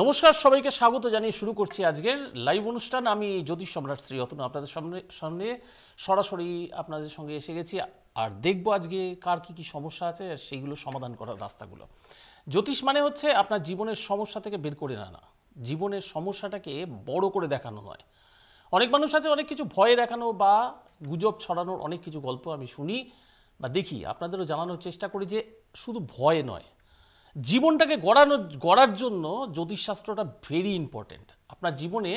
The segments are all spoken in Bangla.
নমস্কার সবাইকে স্বাগত জানিয়ে শুরু করছি আজকের লাইভ অনুষ্ঠান। আমি জ্যোতিষ সম্রাট শ্রীরতন আপনাদের সামনে সরাসরি আপনাদের সঙ্গে এসে গেছি আর দেখব আজকে কার কি কি সমস্যা আছে আর সেগুলো সমাধান করার রাস্তাগুলো। জ্যোতিষ মানে হচ্ছে আপনার জীবনের সমস্যা থেকে বের করে আনা, জীবনের সমস্যাটাকে বড় করে দেখানো হয়। অনেক মানুষ আছে অনেক কিছু ভয়ে দেখানো বা গুজব ছড়ানোর অনেক কিছু গল্প আমি শুনি বা দেখি, আপনাদেরও জানানোর চেষ্টা করি যে শুধু ভয় নয়, জীবনটাকে গড়ার জন্য জ্যোতিষশাস্ত্রটা ভেরি ইম্পর্টেন্ট। আপনার জীবনে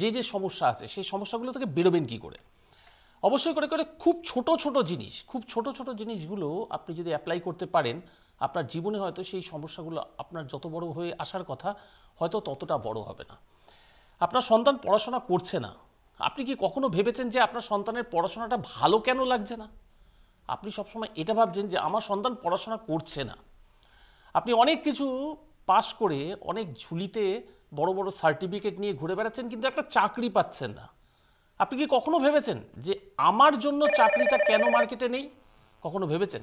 যে যে সমস্যা আছে সেই সমস্যাগুলো থেকে বেরোবেন কী করে? অবশ্যই করে করে খুব ছোট ছোট জিনিসগুলো আপনি যদি অ্যাপ্লাই করতে পারেন, আপনার জীবনে হয়তো সেই সমস্যাগুলো আপনার যত বড় হয়ে আসার কথা হয়তো ততটা বড় হবে না। আপনার সন্তান পড়াশোনা করছে না, আপনি কি কখনো ভেবেছেন যে আপনার সন্তানের পড়াশোনাটা ভালো কেন লাগছে না? আপনি সবসময় এটা ভাবছেন যে আমার সন্তান পড়াশোনা করছে না। আপনি অনেক কিছু পাস করে অনেক ঝুলিতে বড় বড় সার্টিফিকেট নিয়ে ঘুরে বেড়াচ্ছেন কিন্তু একটা চাকরি পাচ্ছেন না। আপনি কি কখনো ভেবেছেন যে আমার জন্য চাকরিটা কেন মার্কেটে নেই? কখনো ভেবেছেন?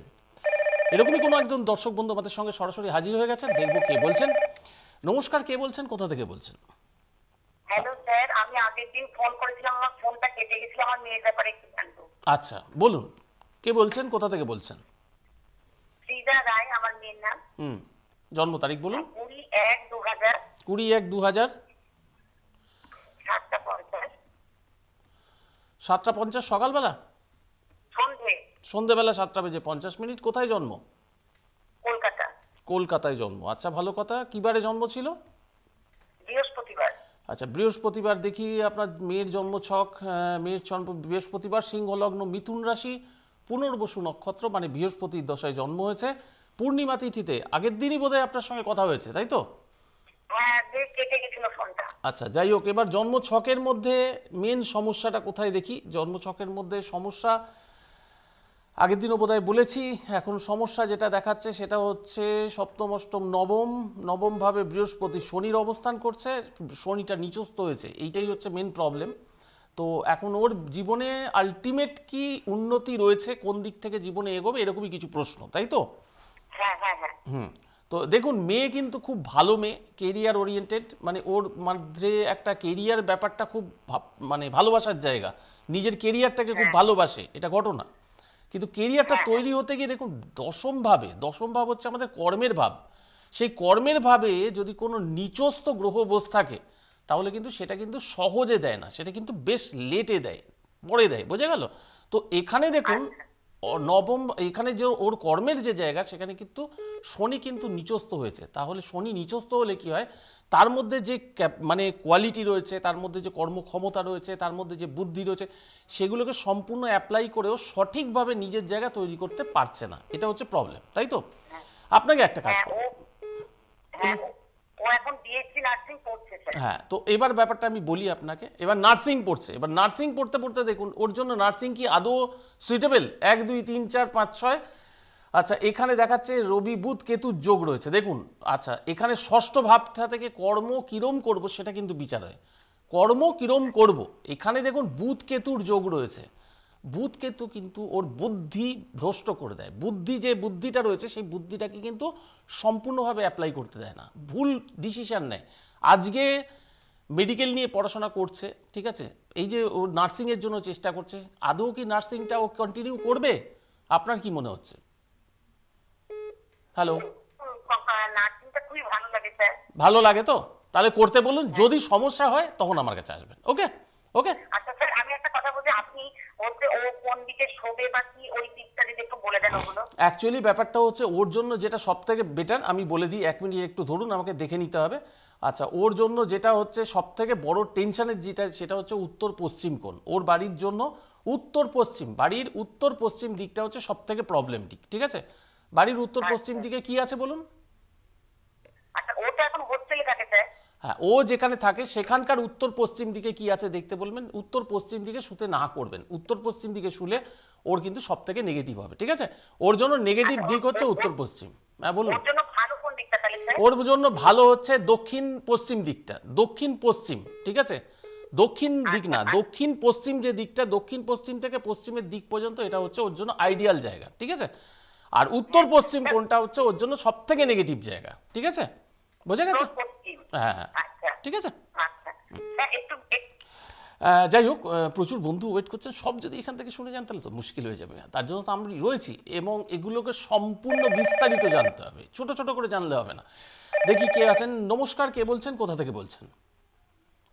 এরকমই কোনো একজন দর্শক বন্ধু আমাদের সঙ্গে সরাসরি হাজির হয়ে গেছেন, দেখবো কে বলছেন। নমস্কার, কে বলছেন, কোথা থেকে বলছেন? হ্যালো স্যার, আমি আগের দিন ফোন করেছিলাম, আমার ফোনটা কেটে গিয়েছিল, আমার মেয়ের ব্যাপারে একটু জানবো। আচ্ছা বলুন, কে বলছেন, কোথা থেকে বলছেন? রায় আমার মেয়ের নাম। জন্ম তারিখ বলুন। 20-1-2000 7:50 সকালবেলা, সন্ধ্যেবেলা 7:50। কোথায় জন্ম? কলকাতা। কলকাতায় জন্ম, আচ্ছা ভালো কথা। কি বারে জন্ম ছিল? বৃহস্পতিবার। আচ্ছা বৃহস্পতিবার, দেখি আপনার মেয়ের জন্ম ছক, মেয়ের জন্ম বৃহস্পতিবার, সিংহ লগ্ন, মিথুন রাশি, পুনর্বসু নক্ষত্র, মানে বৃহস্পতির দশায় জন্ম হয়েছে, পূর্ণিমা তিথিতে। আগের দিনই বোধহয় আপনার সঙ্গে কথা হয়েছে, তাই তো? আচ্ছা যাই হোক, এবার জন্ম ছকের মধ্যে মেন সমস্যাটা কোথায় দেখি। জন্ম ছকের মধ্যে সমস্যা আগের দিনও বোধহয় বলেছি। এখন সমস্যা যেটা দেখাচ্ছে সেটা হচ্ছে সপ্তম, অষ্টম, নবম ভাবে বৃহস্পতি শনির অবস্থান করছে, শনিটা নিচস্থ হয়েছে, এইটাই হচ্ছে মেন প্রবলেম। তো এখন ওর জীবনে আলটিমেট কি উন্নতি রয়েছে, কোন দিক থেকে জীবনে এগোবে, এরকমই কিছু প্রশ্ন, তাই তো? তো দেখুন, মেয়ে কিন্তু খুব ভালো মেয়ে, কেরিয়ার ওরিয়েন্টেড, মানে ওর মধ্যে একটা কেরিয়ার ব্যাপারটা খুব মানে ভালোবাসার জায়গা, নিজের কেরিয়ারটাকে খুব ভালোবাসে, এটা ঘটনা। কিন্তু কেরিয়ারটা তৈরি হতে গিয়ে দেখুন দশমভাবে, দশম ভাব হচ্ছে আমাদের কর্মের ভাব, সেই কর্মের ভাবে যদি কোনো নিচস্থ গ্রহ বসে থাকে তাহলে কিন্তু সেটা কিন্তু সহজে দেয় না, সেটা কিন্তু বেশ লেটে দেয়, পরে দেয়, বোঝা গেল? তো এখানে দেখুন নবম, এখানে যে ওর কর্মের যে জায়গা সেখানে কিন্তু শনি কিন্তু নিচস্থ হয়েছে। তাহলে শনি নিচস্থ হলে কি হয়, তার মধ্যে যে মানে কোয়ালিটি রয়েছে, তার মধ্যে যে কর্মক্ষমতা রয়েছে, তার মধ্যে যে বুদ্ধি রয়েছে, সেগুলোকে সম্পূর্ণ অ্যাপ্লাই করেও সঠিকভাবে নিজের জায়গা তৈরি করতে পারছে না, এটা হচ্ছে প্রবলেম, তাই তো? আপনাকে একটা কাজ, হ্যাঁ তো এবার ব্যাপারটা আমি বলি আপনাকে। এবার নার্সিং পড়ছে, এবার নার্সিং পড়তে দেখুন ওর জন্য নার্সিং কি আদৌ সুইটেবল? 1, 2, 3, 4, 5, 6। আচ্ছা এখানে দেখাচ্ছে রবি, বুধ, কেতু যোগ রয়েছে দেখুন। আচ্ছা এখানে ষষ্ঠ ভাবটা থেকে কর্ম কিরম করব সেটা কিন্তু বিচার হয়, কর্ম কিরম করব। এখানে দেখুন বুধ কেতুর যোগ রয়েছে, বুধ কেতু কিন্তু ওর বুদ্ধি ভ্রষ্ট করে দেয়, যে বুদ্ধিটা রয়েছে সেই বুদ্ধিটাকে কিন্তু সম্পূর্ণভাবে অ্যাপ্লাই করতে দেয় না, ভুল ডিসিশান নেয়। আজকে মেডিকেল নিয়ে পড়াশোনা করছে, ঠিক আছে, এই যে ও নার্সিংয়ের জন্য চেষ্টা করছে, আদৌ কি নার্সিংটা ও কন্টিনিউ করবে? আপনার কি মনে হচ্ছে? হ্যালো, ভালো লাগে তো, তাহলে করতে বলুন, যদি সমস্যা হয় তখন আমার কাছে আসবেন। ওকে ওকে। আচ্ছা স্যার আমি একটা কথা বলতে, আপনি ওতে ও কোন দিকে শোবে বা কি ওই দিকটা যদি একটু বলে দেন। ওগুলো অ্যাকচুয়ালি ব্যাপারটা হচ্ছে ওর জন্য যেটা সবথেকে বেটার, আমি বলে দিই, 1 মিনিট একটু ধরুন, আমাকে দেখে নিতে হবে। আচ্ছা ওর জন্য যেটা হচ্ছে সবথেকে বড় টেনশনের যেটা, সেটা হচ্ছে উত্তর পশ্চিম কোণ। ওর বাড়ির জন্য উত্তর পশ্চিম, বাড়ির উত্তর পশ্চিম দিকটা হচ্ছে সবথেকে প্রবলেম দিক, ঠিক আছে? বাড়ির উত্তর পশ্চিম দিকে কি আছে বলুন? আচ্ছা ওটা এখন হোস্টেলে থাকে স্যার। হ্যাঁ ও যেখানে থাকে সেখানকার উত্তর পশ্চিম দিকে কি আছে দেখতে বলবেন। উত্তর পশ্চিম দিকে শুতে না করবেন, উত্তর পশ্চিম দিকে শুলে ওর কিন্তু সব থেকে নেগেটিভ হবে, ঠিক আছে? ওর জন্য নেগেটিভ দিক হচ্ছে উত্তর পশ্চিম। হ্যাঁ বলুন, ওর জন্য ভালো হচ্ছে দক্ষিণ পশ্চিম দিকটা, দক্ষিণ পশ্চিম, ঠিক আছে? দক্ষিণ দিক না, দক্ষিণ পশ্চিম যে দিকটা, দক্ষিণ পশ্চিম থেকে পশ্চিমের দিক পর্যন্ত, এটা হচ্ছে ওর জন্য আইডিয়াল জায়গা, ঠিক আছে? আর উত্তর পশ্চিম কোনটা হচ্ছে ওর জন্য সব থেকে নেগেটিভ জায়গা, ঠিক আছে? বোঝা গেছে? ठीक है सर যাই হোক প্রচুর বন্ধু ওয়েট করছেন সব যদি এখান থেকে শুনে যান তাহলে তো মুশকিল হয়ে যাবে তার জন্য তো আমরা রয়েছি এবং এগুলোকে সম্পূর্ণ বিস্তারিত জানতে হবে ছোট ছোট করে জানলে হবে না দেখি কে আছেন নমস্কার কে বলছেন কোথা থেকে বলছেন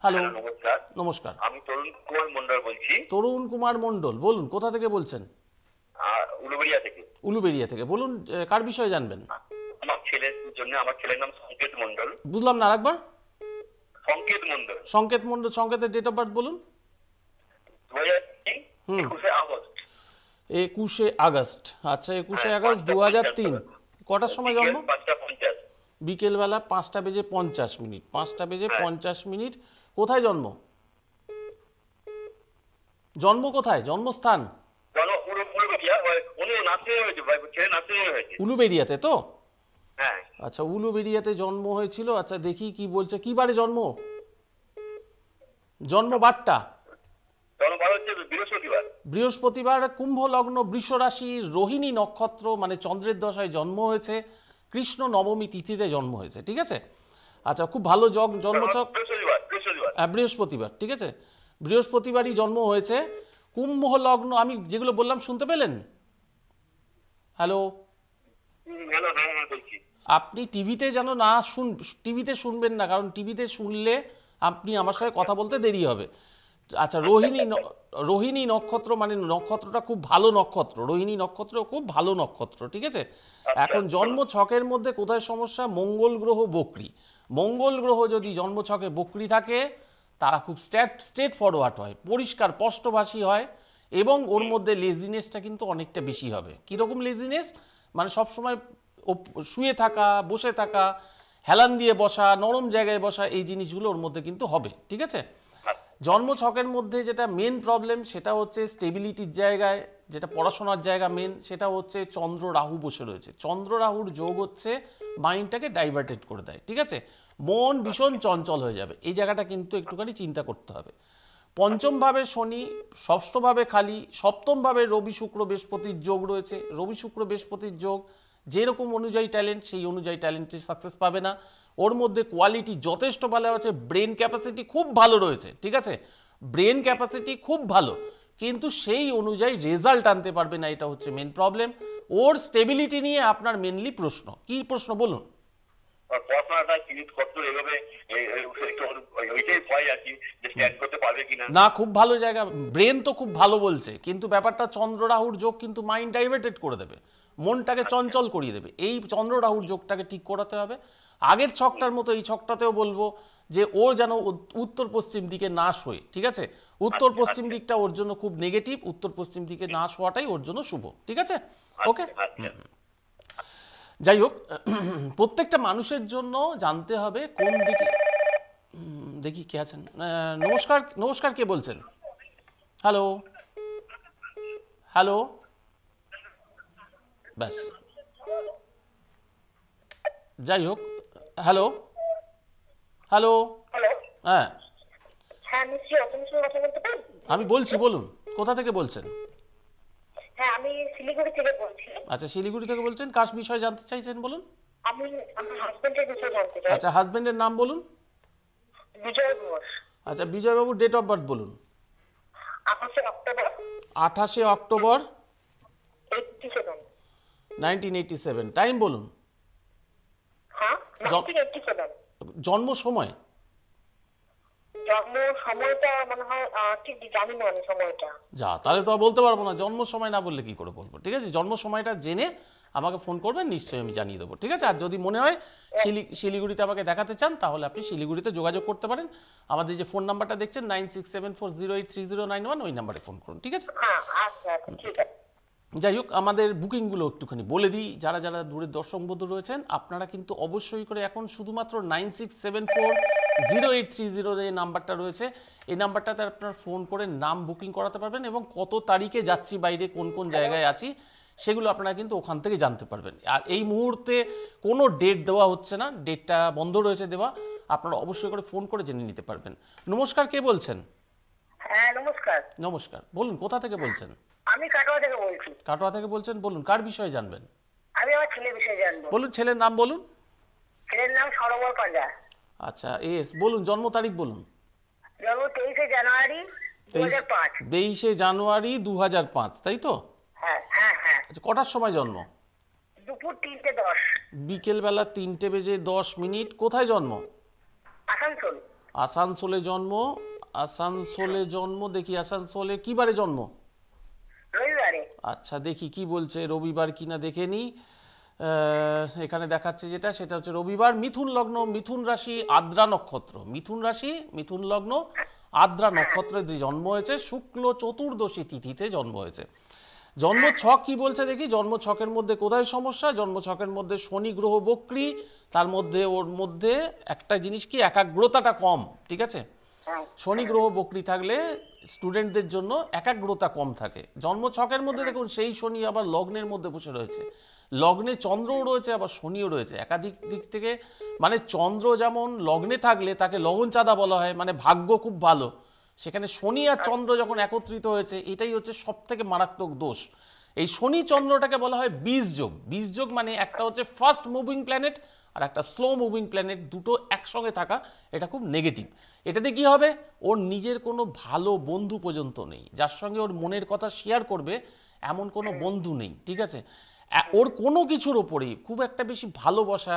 হ্যালো নমস্কার নমস্কার আমি তরুণ কুমার মণ্ডল বলছি তরুণ কুমার মণ্ডল বলুন কোথা থেকে বলছেন উলুবেড়িয়া থেকে বলুন কার বিষয়ে জানবেন আমার ছেলের জন্য আমার ছেলের নাম সংকেত মণ্ডল বুঝলাম না আরেকবার সংকেত মণ্ডল সংকেতের ডেট অফ বার্থ বলুন 21 আগস্ট আচ্ছা 21 আগস্ট 2003 কটার সময় জন্ম বিকেল বেলা 5:50 5:50 কোথায় জন্ম জন্ম কোথায় জন্মস্থান উলুবেড়িয়াতে তো হ্যাঁ আচ্ছা উলুবেড়িয়াতে জন্ম হয়েছিল আচ্ছা দেখি কি বলছে কি বারে জন্ম জন্মবারটা জন্মবার হচ্ছে বৃহস্পতিবার বৃহস্পতিবার কুম্ভ লগ্ন বৃষ রাশি রোহিণী নক্ষত্র মানে চন্দ্রের দশায় জন্ম হয়েছে কৃষ্ণ নবমী তিথিতে জন্ম হয়েছে ঠিক আছে আচ্ছা খুব ভালো জন্মছক বৃহস্পতিবার ঠিক আছে বৃহস্পতিবারই জন্ম হয়েছে কুম্ভ লগ্ন আমি যেগুলো বললাম শুনতে পেলেন হ্যালো হ্যালো আপনি টিভিতে যেন না টিভিতে শুনবেন না কারণ টিভিতে শুনলে আপনি আমার সাথে কথা বলতে দেরি হবে আচ্ছা রোহিণী নক্ষত্র মানে নক্ষত্রটা খুব ভালো নক্ষত্র রোহিণী নক্ষত্র খুব ভালো নক্ষত্র ঠিক আছে এখন জন্ম ছকের মধ্যে কোথায় সমস্যা মঙ্গল গ্রহ বকরি মঙ্গল গ্রহ যদি জন্ম ছকে বকরি থাকে তারা খুব স্ট্রেট ফরওয়ার্ড হয় পরিষ্কার স্পষ্টভাষী হয় এবং ওর মধ্যে লেজিনেসটা কিন্তু অনেকটা বেশি হবে কিরকম লেজিনেস মানে সব সময় শুয়ে থাকা বসে থাকা হেলান দিয়ে বসা নরম জায়গায় বসা এই জিনিসগুলো ওর মধ্যে কিন্তু হবে ঠিক আছে জন্ম ছকের মধ্যে যেটা মেন প্রবলেম সেটা হচ্ছে স্টেবিলিটির জায়গায় যেটা পড়াশোনার জায়গা মেন সেটা হচ্ছে চন্দ্র রাহু বসে রয়েছে চন্দ্র রাহুর যোগ হচ্ছে মাইন্ডটাকে ডাইভার্টেড করে দেয় ঠিক আছে মন ভীষণ চঞ্চল হয়ে যাবে এই জায়গাটা কিন্তু একটুখানি চিন্তা করতে হবে পঞ্চম ভাবে শনি ষষ্ঠ ভাবে খালি সপ্তম ভাবে রবি শুক্র বৃহস্পতির যোগ রয়েছে রবি শুক্র বৃহস্পতির যোগ যেরকম অনুযায়ী ট্যালেন্ট সেই অনুযায়ী ট্যালেন্টে সাকসেস পাবে না ওর মধ্যে কোয়ালিটি যথেষ্ট ভালো আছে ব্রেন ক্যাপাসিটি খুব ভালো রয়েছে ঠিক আছে ব্রেন ক্যাপাসিটি খুব ভালো কিন্তু সেই অনুযায়ী রেজাল্ট আনতে পারবে না এটা হচ্ছে মেন প্রবলেম ওর স্টেবিলিটি নিয়ে আপনার মেনলি প্রশ্ন কি প্রশ্ন বলুন না খুব ভালো জায়গা ব্রেন তো খুব ভালো বলছে কিন্তু ব্যাপারটা চন্দ্র রাহুর যোগ কিন্তু মাইন্ড ডাইভার্টেড করে দেবে মনটাকে চঞ্চল করিয়ে দেবে এই চন্দ্র রাহুর যোগটাকে ঠিক করাতে হবে আগের ছকটার মতো এই ছকটাতেও বলবো যে ওর যেন উত্তর পশ্চিম দিকে না শোয় ঠিক আছে উত্তর পশ্চিম দিকটা ওর জন্য খুব নেগেটিভ উত্তর পশ্চিম দিকে না শোয়াটাই ওর জন্য শুভ ঠিক আছে ওকে যাই হোক প্রত্যেকটা মানুষের জন্য জানতে হবে কোন দিকে দেখি কে আছেন নমস্কার নমস্কার কে বলছেন হ্যালো হ্যালো बस जाई हो हेलो हेलो हाँ हाँ मिस्टर आपने सुना था बोलते हैं हमें बोल ची बोलूँ कोथा थे के बोलते हैं हाँ हमें सिलीगुड़ी थे के बोलते हैं अच्छा सिलीगुड़ी थे के बोलते हैं काश मिश्रा जानते चाहिए सेन बोलूँ हमें हमें हस्बैंड के मिश्रा जानते हैं अच्छा हस्बैंड के नाम बोलूँ विजय बाबू अच्छा Vijay Babu date of birth बोलूँ 28 अक्टूबर 1987 টাইম বলুন হ্যাঁ 1987 জন্ম সময়টা মনে হয় ঠিক জানি না সময়টা যা তাহলে তো বলতে পারবো না জন্ম সময় না বললে কি করে বলবো ঠিক আছে জন্ম সময়টা জেনে আমাকে ফোন করবেন নিশ্চয়ই আমি জানিয়ে দেবো ঠিক আছে আর যদি মনে হয় শিলিগুড়িতে আমাকে দেখাতে চান তাহলে আপনি শিলিগুড়িতে যোগাযোগ করতে পারেন আমাদের যে ফোন নাম্বারটা দেখছেন 9674083091 ওই নাম্বারে ফোন করুন ঠিক আছে হ্যাঁ আচ্ছা ঠিক আছে যাই হোক আমাদের বুকিংগুলো একটুখানি বলে দিই যারা যারা দূরের দর্শক বন্ধু রয়েছেন আপনারা কিন্তু অবশ্যই করে এখন শুধুমাত্র 96740830 এই নাম্বারটা রয়েছে এই নাম্বারটাতে আপনারা ফোন করে নাম বুকিং করাতে পারবেন এবং কত তারিখে যাচ্ছি বাইরে কোন কোন জায়গায় আছি সেগুলো আপনারা কিন্তু ওখান থেকে জানতে পারবেন আর এই মুহূর্তে কোনো ডেট দেওয়া হচ্ছে না ডেটটা বন্ধ রয়েছে দেওয়া আপনারা অবশ্যই করে ফোন করে জেনে নিতে পারবেন নমস্কার কে বলছেন হ্যাঁ নমস্কার নমস্কার বলুন কোথা থেকে বলছেন আমি কাটোয়া থেকে বলছি কাটোয়া থেকে বলছেন বলুন কার বিষয়ে জানবেন আমি আমার ছেলের বিষয়ে জানবো বলুন ছেলের নাম সরোবর পাঞ্জা আচ্ছা এস বলুন জন্ম তারিখ বলুন। জন্ম 23 জানুয়ারি 2005। 23 জানুয়ারি 2005 তাই তো? হ্যাঁ হ্যাঁ হ্যাঁ। আচ্ছা কটার সময় জন্ম? দুপুর 3:10। বিকেল বেলা 3:10 কোথায় জন্ম? আসানসোল। আসানসোলে জন্ম। আসানসোলে জন্ম দেখি আসানসোলে কি বারে জন্ম? রবিবারে। আচ্ছা দেখি কি বলছে রবিবার কিনা দেখে নি। এখানে দেখাচ্ছে যেটা সেটা হচ্ছে রবিবার মিথুন লগ্ন মিথুন রাশি আদ্রা নক্ষত্র মিথুন রাশি মিথুন লগ্ন আদ্রা নক্ষত্রে জন্ম হয়েছে শুক্ল চতুর্দশী তিথিতে জন্ম হয়েছে। জন্ম ছক কি বলছে দেখি জন্ম ছকের মধ্যে কোথায় সমস্যা জন্ম ছকের মধ্যে শনি গ্রহ বক্রী তার মধ্যে ওর মধ্যে একটা জিনিস কি একাগ্রতাটা কম ঠিক আছে শনি গ্রহ বক্রী থাকলে স্টুডেন্টদের জন্য একাগ্রতা কম থাকে। জন্ম ছকের মধ্যে দেখুন সেই শনি আবার লগ্নের মধ্যে বসে রয়েছে লগ্নে চন্দ্রও রয়েছে আবার শনিও রয়েছে একাধিক দিক থেকে মানে চন্দ্র যেমন লগ্নে থাকলে তাকে লগন চাঁদা বলা হয় মানে ভাগ্য খুব ভালো সেখানে শনি আর চন্দ্র যখন একত্রিত হয়েছে এটাই হচ্ছে সব থেকে মারাত্মক দোষ। এই শনি চন্দ্রটাকে বলা হয় বীজযোগ। বীজযোগ মানে একটা হচ্ছে ফাস্ট মুভিং প্ল্যানেট আর একটা স্লো মুভিং প্ল্যানেট দুটো একসঙ্গে থাকা এটা খুব নেগেটিভ। এটাতে কি হবে ওর নিজের কোনো ভালো বন্ধু পর্যন্ত নেই যার সঙ্গে ওর মনের কথা শেয়ার করবে এমন কোনো বন্ধু নেই ঠিক আছে ওর কোনো কিছুর ওপরেই খুব একটা বেশি ভালোবাসা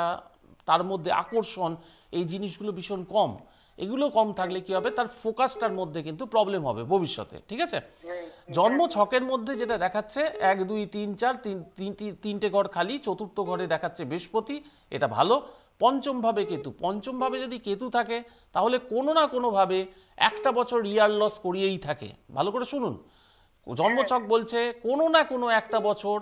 তার মধ্যে আকর্ষণ এই জিনিসগুলো ভীষণ কম। এগুলো কম থাকলে কি হবে তার ফোকাসটার মধ্যে কিন্তু প্রবলেম হবে ভবিষ্যতে ঠিক আছে। জন্ম ছকের মধ্যে যেটা দেখাচ্ছে 1 2 3 4 তিনটে ঘর খালি চতুর্থ ঘরে দেখাচ্ছে বৃহস্পতি এটা ভালো পঞ্চম ভাবে কেতু পঞ্চম ভাবে যদি কেতু থাকে তাহলে কোনো না কোনোভাবে একটা বছর ইয়ার লস করিয়েই থাকে। ভালো করে শুনুন জন্মছক বলছে কোনো না কোনো একটা বছর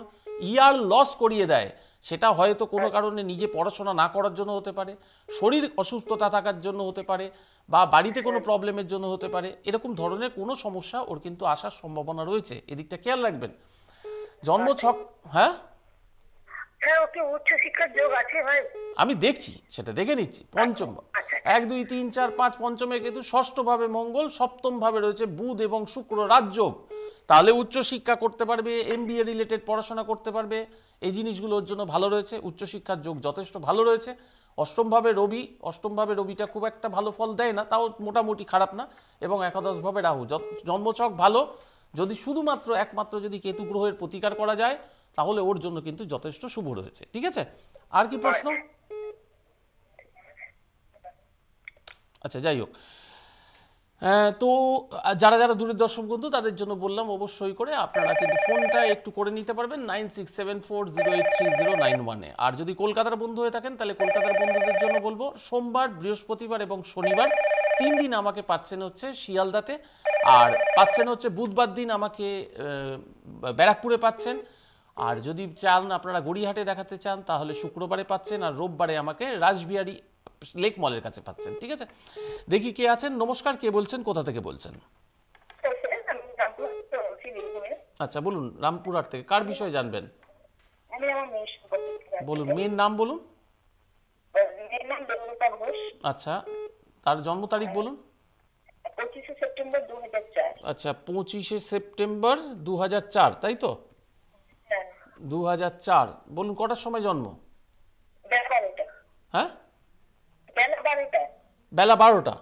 ইয়ার লস করিয়ে দেয় সেটা হয়তো কোনো কারণে নিজে পড়াশোনা না করার জন্য হতে পারে শরীর অসুস্থতা থাকার জন্য হতে পারে বা বাড়িতে কোনো প্রবলেমের জন্য হতে পারে এরকম ধরনের কোনো সমস্যা ওর কিন্তু আসার সম্ভাবনা রয়েছে এদিকটা খেয়াল রাখবেন। জন্মছক হ্যাঁ আমি দেখছি সেটা দেখে নিচ্ছি পঞ্চম 1 2 3 4 5 পঞ্চমে কিন্তু ষষ্ঠ ভাবে মঙ্গল সপ্তম ভাবে রয়েছে বুধ এবং শুক্র রাজযোগ তাহলে উচ্চশিক্ষা করতে পারবে MBA রিলেটেড পড়াশোনা করতে পারবে এই জিনিসগুলোর জন্য ভালো রয়েছে উচ্চশিক্ষার যোগ যথেষ্ট ভালো রয়েছে। অষ্টমভাবে রবিটা খুব একটা ভালো ফল দেয় না তাও মোটামুটি খারাপ না এবং একাদশভাবে রাহু জন্মছক ভালো যদি শুধুমাত্র একমাত্র যদি কেতু গ্রহের প্রতিকার করা যায় তাহলে ওর জন্য কিন্তু যথেষ্ট শুভ রয়েছে ঠিক আছে। আর কি প্রশ্ন? আচ্ছা যাই হোক তো যারা যারা দূরের দর্শক বন্ধু তাদের জন্য বললাম অবশ্যই করে আপনারা কিন্তু ফোনটা একটু করে নিতে পারবেন 9674083091-এ। আর যদি কলকাতার বন্ধু হয়ে থাকেন তাহলে কলকাতার বন্ধুদের জন্য বলবো সোমবার বৃহস্পতিবার এবং শনিবার 3 দিন আমাকে পাচ্ছেন হচ্ছে শিয়ালদাতে আর পাচ্ছেন হচ্ছে বুধবার দিন আমাকে ব্যারাকপুরে পাচ্ছেন আর যদি চান আপনারা গড়িয়াহাটে দেখাতে চান তাহলে শুক্রবারে পাচ্ছেন আর রোববারে আমাকে রাসবিহারী লেক মলের কাছে পাচ্ছেন ঠিক আছে। দেখি কে আছেন। নমস্কার, কে বলছেন, কোথা থেকে বলছেন? আচ্ছা বলুন, রামপুরহাট থেকে। কার বিষয়ে জানবেন বলুন, মেয়ের নাম বলুন। আচ্ছা, তার জন্ম তারিখ বলুন। 25 সেপ্টেম্বর 2004। আচ্ছা, 25 সেপ্টেম্বর 2004 তাই তো? 2004। বলুন কটার সময় জন্ম? হ্যাঁ, বেলা 12টা।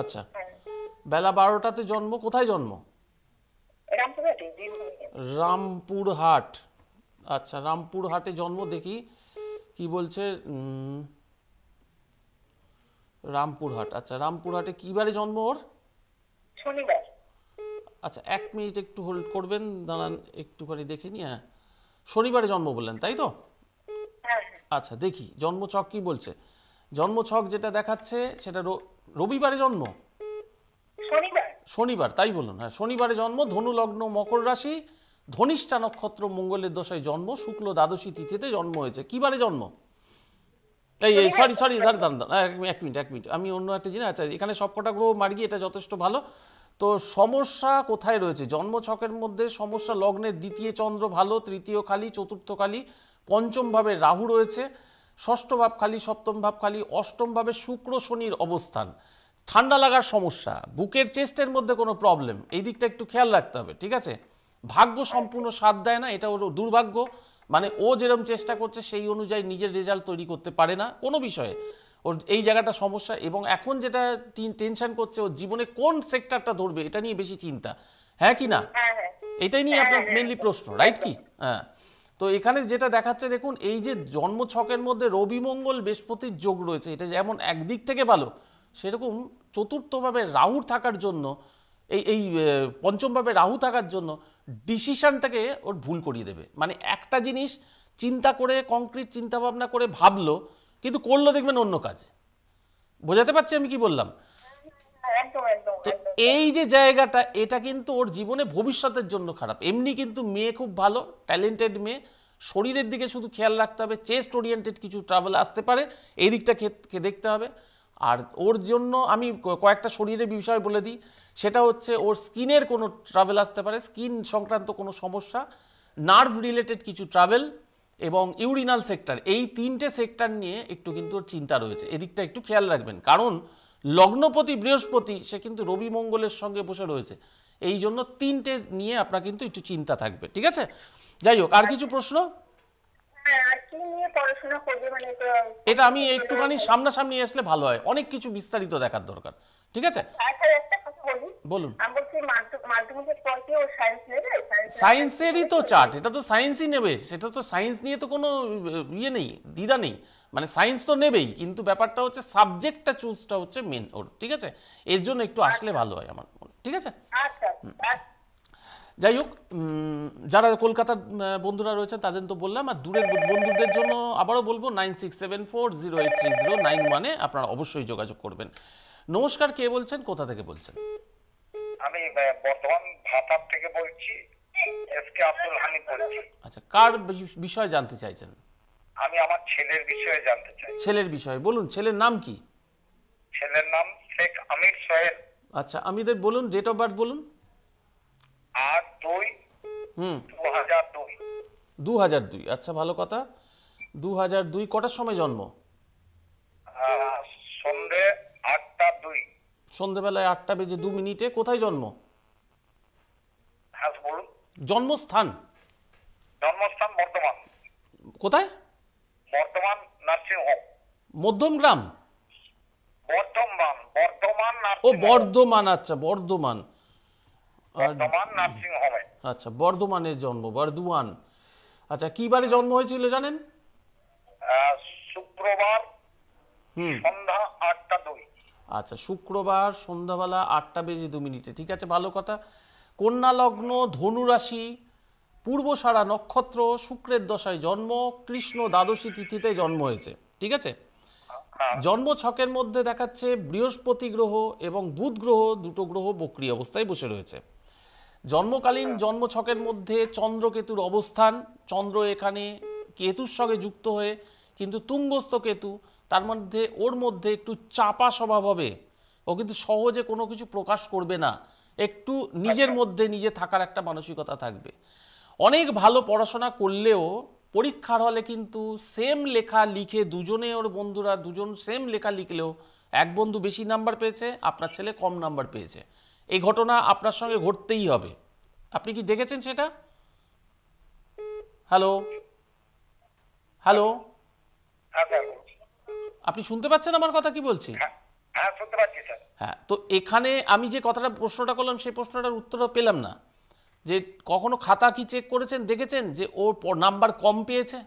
আচ্ছা, বেলা 12টাতে জন্ম। কোথায় জন্ম? রামপুরহাট। আচ্ছা, রামপুরহাটে জন্ম। দেখি কি বলছে রামপুরহাট। আচ্ছা, রামপুরহাটে কিবারে জন্ম ওর? শনিবার। আচ্ছা, 1 মিনিট একটু হোল্ড করবেন, দাঁড়ান একটুখানি দেখে নি। হ্যাঁ, শনিবারে জন্ম বললেন তাই তো? আচ্ছা, দেখি জন্মছক কি বলছে। জন্মছক যেটা দেখাচ্ছে সেটা রবিবারে জন্ম, শনিবার তাই বলুন। হ্যাঁ, শনিবারে জন্ম, ধনু লগ্ন, মকর রাশি, ধনিষ্ঠা নক্ষত্র, মঙ্গলের দশায় জন্ম, শুক্ল দ্বাদশী তিথিতে জন্ম হয়েছে। কিবারে জন্ম? এই সরি, এক মিনিট, আমি অন্য একটা জিনিস। আচ্ছা, এখানে সবকটা গ্রহ মার্গি, এটা যথেষ্ট ভালো। তো সমস্যা কোথায় রয়েছে? জন্মছকের মধ্যে সমস্যা লগ্নের দ্বিতীয় চন্দ্র ভালো, তৃতীয় খালি, চতুর্থ খালি, পঞ্চম ভাবে রাহু রয়েছে, ষষ্ঠ ভাব খালি, সপ্তম ভাব খালি, অষ্টম ভাবে শুক্র শনির অবস্থান, ঠান্ডা লাগার সমস্যা, বুকের চেস্টের মধ্যে কোনো প্রবলেম, এই দিকটা একটু খেয়াল রাখতে হবে ঠিক আছে। ভাগ্য সম্পূর্ণ সাথ দেয় না, এটা ওর দুর্ভাগ্য। মানে ও যেরকম চেষ্টা করছে সেই অনুযায়ী নিজের রেজাল্ট তৈরি করতে পারে না কোনো বিষয়ে। और ये जगह समस्या एवं एन जेटा टेंशन कर जीवने कौन सेक्टर धरबे एटा निये बेशी चिंता है कि ना एटाई निये आपनार मेनलि प्रश्न राइट कि हाँ तो एखाने जेटा देखाচ্ছে देखुन এই যে জন্ম ছকের মধ্যে রবি মঙ্গল বৃহস্পতির যোগ রয়েছে এটা যেমন একদিক থেকে ভালো সেরকম চতুর্থ ভাবে রাহু থাকার জন্য এই পঞ্চম ভাবে রাহু থাকার জন্য ডিসিশনটাকে ওর ভুল করিয়ে দেবে মানে একটা জিনিস চিন্তা করে কংক্রিট চিন্তা ভাবনা করে ভাবলো কিন্তু করলো দেখবেন অন্য কাজ বোঝাতে পারছি আমি কি বললাম একদম একদম এই যে জায়গাটা এটা কিন্তু ওর জীবনে ভবিষ্যতের জন্য খারাপ এমনি কিন্তু মেয়ে খুব ভালো ট্যালেন্টেড মেয়ে শরীরের দিকে শুধু খেয়াল রাখতে হবে চেস্ট ওরিয়েন্টেড কিছু ট্রাভেল আসতে পারে এই দিকটা কে দেখতে হবে আর ওর জন্য আমি কয়েকটা শরীরের বিষয় বলে দিই সেটা হচ্ছে ওর স্কিনের কোনো ট্রাভেল আসতে পারে স্কিন সংক্রান্ত কোনো সমস্যা নার্ভ রিলেটেড কিছু ট্রাভেল এবং ইউরিনাল সেক্টর এই তিনটে সেক্টর নিয়ে একটু কিন্তু চিন্তা রয়েছে এদিকটা একটু খেয়াল রাখবেন কারণ लग्नपति बृहस्पति से क्योंकि रवि मंगल संगे बसे रही है यही तीनटे नहीं अपना क्योंकि एक चिंता थको ठीक है जैक और किस प्रश्न এটা আমি একটুখানি সামনা সামনি আসলে ভালো হয় অনেক কিছু বিস্তারিত দেখার দরকার ঠিক আছে বলুন আমি বলছি মাধ্যমিকের পর কি ও সায়েন্স নেবে সায়েন্সেরই তো চার্ট এটা তো সায়েন্সই নেবে সেটা তো সায়েন্স নিয়ে তো কোনো ইয়ে নেই দ্বিধা নেই মানে সায়েন্স তো নেবেই কিন্তু ব্যাপারটা হচ্ছে সাবজেক্টটা চুজটা হচ্ছে মেন ওর ঠিক আছে এর জন্য একটু আসলে ভালো হয় আমার ঠিক আছে আচ্ছা যাইহোক যারা কলকাতার বন্ধুরা রয়েছেন তাদের তো বললাম আর দূরের বন্ধুদের জন্য আবারও বলবো 9674083091 এ আপনারা অবশ্যই যোগাযোগ করবেন নমস্কার কে বলছেন কোথা থেকে বলছেন আমি বর্তমান ভাতার থেকে বলছি এসকে আব্দুল হানি বলছি আচ্ছা কার বিষয় জানতে চাইছেন আমি আমার ছেলের বিষয়ে জানতে চাই ছেলের বিষয় বলুন ছেলের নাম কি ছেলের নাম শেখ আমির সোহেল আচ্ছা আমিদের বলুন ডেট অফ বার্থ বলুন 2002 আচ্ছা ভালো কথা 2002 কটার সময় জন্ম সন্ধ্যে 8:02 সন্ধ্যাবেলায় 8:02 কোথায় জন্ম হ্যাঁ বলুন জন্মস্থান বর্তমান কোথায় বর্তমান নার্সিং হোম বর্ধমান ও বর্ধমান আচ্ছা বর্ধমান আচ্ছা বর্ধমানে জন্ম বর্ধমান আচ্ছা কি বারে জন্ম হয়েছিল জানেন শুক্রবার সন্ধ্যা 8:02 আচ্ছা শুক্রবার সন্ধ্যাবেলা 8:02 ঠিক আছে ভালো কথা কন্যা লগ্ন ধনু রাশি পূর্বশারা নক্ষত্র শুক্রের দশায় জন্ম কৃষ্ণ দ্বাদশী তিথিতে জন্ম হয়েছে ঠিক আছে জন্ম ছকের মধ্যে দেখাচ্ছে বৃহস্পতি গ্রহ এবং বুধ গ্রহ দুটো গ্রহ বক্রী অবস্থায় বসে রয়েছে জন্মকালীন জন্ম ছকের মধ্যে চন্দ্র কেতুর অবস্থান চন্দ্র এখানে কেতুর সঙ্গে যুক্ত হয়ে কিন্তু তুঙ্গস্থ কেতু তার মধ্যে ওর মধ্যে একটু চাপা স্বভাব হবে ও কিন্তু সহজে কোনো কিছু প্রকাশ করবে না একটু নিজের মধ্যে নিজে থাকার একটা মানসিকতা থাকবে অনেক ভালো পড়াশোনা করলেও পরীক্ষার হলে কিন্তু সেম লেখা লিখে দুজনে ওর বন্ধুরা দুজন সেম লেখা লিখলেও এক বন্ধু বেশি নাম্বার পেয়েছে আপনার ছেলে কম নাম্বার পেয়েছে এই ঘটনা আপনার সঙ্গে ঘটতেই হবে আপনি কি দেখেছেন সেটা হ্যালো হ্যালো আপনি শুনতে পাচ্ছেন আমার কথা কি বলছি হ্যাঁ শুনতে পাচ্ছি স্যার হ্যাঁ তো এখানে আমি যে কথাটা প্রশ্নটা করলাম সেই প্রশ্নটার উত্তরও পেলাম না যে কখনো খাতা কি চেক করেছেন দেখেছেন যে ওর নাম্বার কম পেয়েছে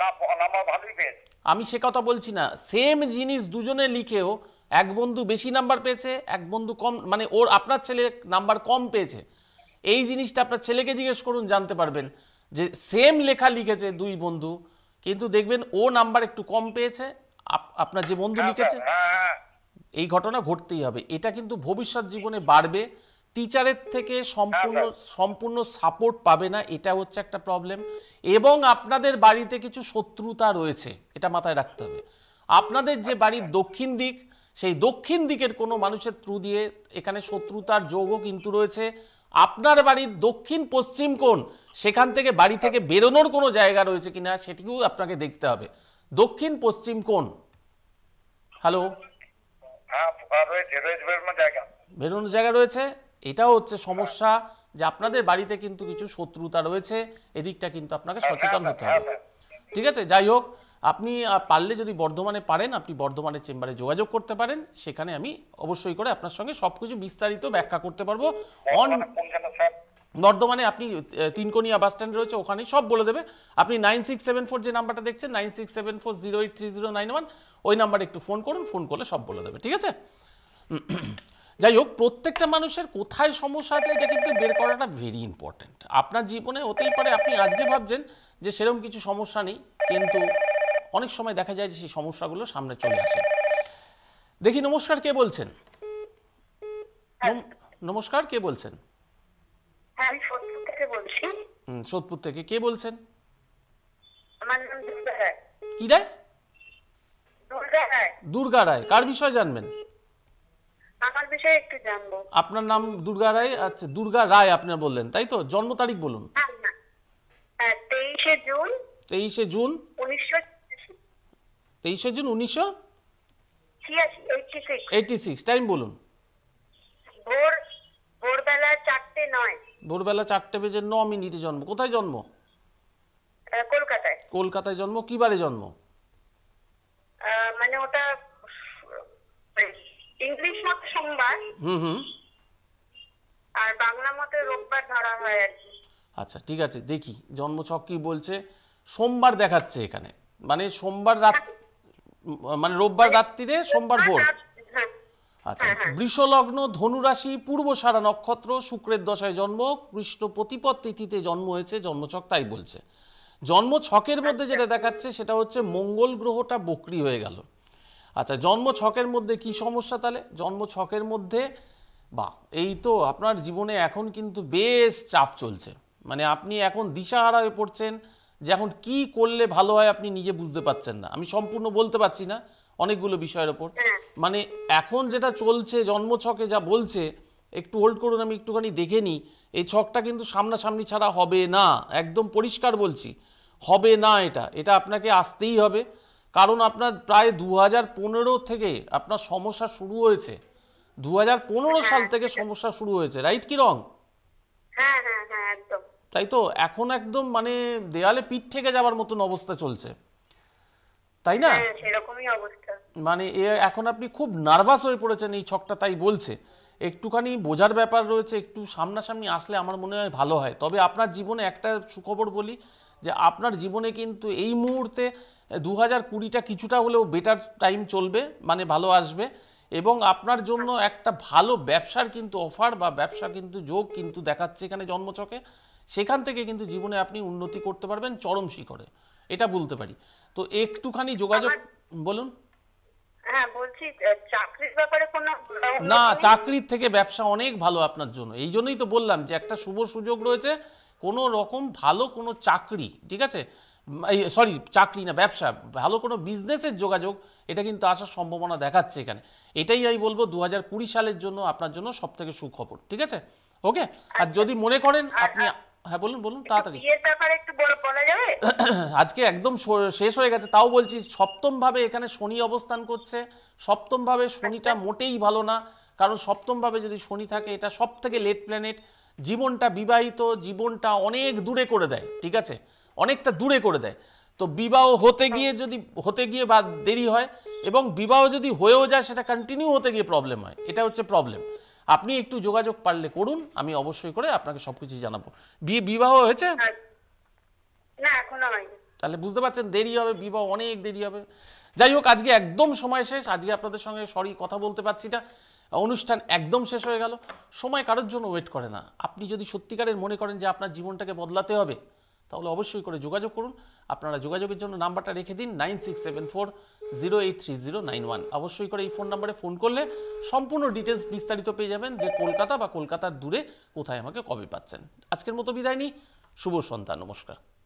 না নাম্বার ভালোই পেয়েছে আমি সে কথা বলছি না সেম জিনিস দুজনে লিখেও এক বন্ধু বেশি নাম্বার পেয়েছে এক বন্ধু কম মানে ওর আপনার ছেলে নাম্বার কম পেয়েছে এই জিনিসটা আপনার ছেলেকে জিজ্ঞেস করুন জানতে পারবেন যে সেম লেখা লিখেছে দুই বন্ধু কিন্তু দেখবেন ও নাম্বার একটু কম পেয়েছে আপনার যে বন্ধু লিখেছে এই ঘটনা ঘটতেই হবে এটা কিন্তু ভবিষ্যৎ জীবনে বাড়বে টিচারের থেকে সম্পূর্ণ সাপোর্ট পাবে না এটা হচ্ছে একটা প্রবলেম এবং আপনাদের বাড়িতে কিছু শত্রুতা রয়েছে এটা মাথায় রাখতে হবে আপনাদের যে বাড়ির দক্ষিণ দিক সেই দক্ষিণ দিকের কোনো মানুষের থ্রু দিয়ে এখানে শত্রুতার যোগও কিন্তু রয়েছে আপনার বাড়ির দক্ষিণ পশ্চিম কোণ সেখান থেকে বাড়ি থেকে বেরোনোর কোনো জায়গা রয়েছে কিনা সেটিকেও আপনাকে দেখতে হবে দক্ষিণ পশ্চিম কোণ হ্যালো বেরোনোর জায়গা রয়েছে এটাও হচ্ছে সমস্যা যে আপনাদের বাড়িতে কিন্তু কিছু শত্রুতা রয়েছে এদিকটা কিন্তু আপনাকে সচেতন হতে হবে ঠিক আছে যাই হোক আপনি পারলে যদি বর্ধমানে পারেন আপনি বর্ধমানের চেম্বারে যোগাযোগ করতে পারেন, সেখানে আমি অবশ্যই করে আপনার সঙ্গে সবকিছু বিস্তারিত ব্যাখ্যা করতে পারবো। বর্ধমানে আপনি তিনকোনিয়া বাস স্ট্যান্ড রয়েছে, ওখানেই সব বলে দেবে। আপনি 9674 যে নাম্বারটা দেখছেন 9674083091 ওই নাম্বারে একটু ফোন করুন, ফোন করলে সব বলে দেবে, ঠিক আছে। যাই হোক, প্রত্যেকটা মানুষের কোথায় সমস্যা আছে এটা কিন্তু বের করাটা ভেরি ইম্পর্টেন্ট। আপনার জীবনে হতেই পারে আপনি আজকে ভাবছেন যে সেরকম কিছু সমস্যা নেই, কিন্তু অনেক সময় দেখা যায় যে সেই সমস্যাগুলো সামনে চলে আসে। দেখি নমস্কার, কে বলছেন? নমস্কার, কে বলছেন? আমি সোদপুর থেকে বলছি। সোদপুর থেকে কে বলছেন? আমার নাম দুর্গা রায়। কি রায়? দুর্গা রায়। দুর্গা রায়, কার বিষয় জানবেন? আমার বিষয়ে একটু জানবো। আপনার নাম দুর্গা রায়? আচ্ছা, দুর্গা রায় আপনি বললেন, তাই তো? জন্ম তারিখ বলুন। হ্যাঁ, 23 জুন। 23 জুন 1986। টাইম বলুন। ভোরবেলা 4:09। ভোরবেলা 4:09 জন্ম। কোথায় জন্ম? কলকাতায়। কলকাতায় জন্ম। কি বারে জন্ম? মানে ওটা ইংলিশ মত সোমবার, আর বাংলা মতে রোববার ধরা হয়। আচ্ছা, ঠিক আছে, দেখি জন্মছক কি বলছে। সোমবার দেখাচ্ছে এখানে, মানে সোমবার রাত, মানে রোববার রাত্রিরে সোমবার ভোর। আচ্ছা, বৃষ লগ্ন, ধনু রাশি, পূর্বশারা নক্ষত্র, শুক্রের দশায় জন্ম, কৃষ্ণ প্রতিপদ তিথিতে জন্ম হয়েছে, জন্মছক তাই বলছে। জন্মছকের মধ্যে যেটা দেখাচ্ছে সেটা হচ্ছে মঙ্গল গ্রহটা বক্রি হয়ে গেল। আচ্ছা, জন্মছকের মধ্যে কি সমস্যা তাহলে? জন্মছকের মধ্যে বা এই তো আপনার জীবনে এখন কিন্তু বেশ চাপ চলছে, মানে আপনি এখন দিশাহারা হয়ে পড়ছেন যে এখন কি করলে ভালো হয় আপনি নিজে বুঝতে পারছেন না। আমি সম্পূর্ণ বলতে পারছি না অনেকগুলো বিষয়ের ওপর, মানে এখন যেটা চলছে জন্মছকে যা বলছে, একটু হোল্ড করুন, আমি একটুখানি দেখে নিই। এই ছকটা কিন্তু সামনাসামনি ছাড়া হবে না, একদম পরিষ্কার বলছি, হবে না। এটা এটা আপনাকে আসতেই হবে, কারণ আপনার প্রায় 2015 থেকে আপনার সমস্যা শুরু হয়েছে। 2015 সাল থেকে সমস্যা শুরু হয়েছে, রাইট? কি রং? তাই তো? এখন একদম মানে দেয়ালে পিঠ থেকে যাওয়ার মতন অবস্থা চলছে, তাই না? সেরকমই অবস্থা, মানে এখন আপনি খুব নার্ভাস হয়ে পড়েছেন, এই ছকটা তাই বলছে। একটুখানি বোঝার ব্যাপার রয়েছে, একটু সামনাসামনি আসলে আমার মনে হয় ভালো হয়। তবে আপনার জীবনে একটা সুখবর বলি, যে আপনার জীবনে কিন্তু এই মুহূর্তে 2020টা কিছুটা হলেও বেটার টাইম চলবে, মানে ভালো আসবে, এবং আপনার জন্য একটা ভালো ব্যবসার কিন্তু অফার বা ব্যবসা কিন্তু যোগ কিন্তু দেখাচ্ছে এখানে জন্মছকে। সেখান থেকে কিন্তু জীবনে আপনি উন্নতি করতে পারবেন চরম শিখরে, এটা বলতে পারি। তো একটুখানি যোগাযোগ বলুন। হ্যাঁ, বলছি চাকরির ব্যাপারে কোনো না, চাকরির থেকে ব্যবসা অনেক ভালো আপনার জন্য। এই জন্যই তো বললাম যে একটা শুভ সুযোগ রয়েছে, কোনো রকম ভালো কোনো চাকরি, ঠিক আছে, সরি চাকরি না, ব্যবসা, ভালো কোনো বিজনেসের যোগাযোগ, এটা কিন্তু আসার সম্ভাবনা দেখাচ্ছে এখানে। এটাই আমি বলবো 2020 সালের জন্য আপনার জন্য সব থেকে সুখবর, ঠিক আছে? ওকে, আর যদি মনে করেন আপনি, হ্যাঁ বলুন বলুন তাড়াতাড়ি। বিয়ের ব্যাপারে একটু বলা যাবে? আজকে একদম শেষ হয়ে গেছে, তাও বলছি সপ্তম ভাবে এখানে শনি অবস্থান করছে। সপ্তম ভাবে শনিটা মোটেই ভালো না, কারণ সপ্তম ভাবে যদি শনি থাকে এটা সব থেকে লেট প্ল্যানেট, জীবনটা, বিবাহিত জীবনটা অনেক দূরে করে দেয়, ঠিক আছে, অনেকটা দূরে করে দেয়। তো বিবাহ হতে গিয়ে বা দেরি হয়, এবং বিবাহ যদি হয়েও যায় সেটা কন্টিনিউ হতে গিয়ে প্রবলেম হয়, এটা হচ্ছে প্রবলেম। আপনি একটু যোগাযোগ পারলে করুন, আমি অবশ্যই করে আপনাকে সবকিছু জানাবো। বিবাহ হয়েছে? না, এখনো হয়নি। তাহলে বুঝতে পারছেন দেরি হবে, বিবাহ অনেক দেরি হবে। যাই হোক, আজকে একদম সময় শেষ, আজকে আপনাদের সঙ্গে সরি কথা বলতে পারছি না, অনুষ্ঠান একদম শেষ হয়ে গেল। সময় কারোর জন্য ওয়েট করে না। আপনি যদি সত্যিকারের মনে করেন যে আপনার জীবনটাকে বদলাতে হবে, তাহলে অবশ্যই করে যোগাযোগ করুন। আপনারা যোগাযোগের জন্য নাম্বারটা রেখে দিন 9674083091। অবশ্যই করে এই ফোন নাম্বারে ফোন করলে সম্পূর্ণ ডিটেলস বিস্তারিত পেয়ে যাবেন, যে কলকাতা বা কলকাতার দূরে কোথায় আমাকে কবে পাচ্ছেন। আজকের মতো বিদায় নিই, শুভ সন্ধ্যা, নমস্কার।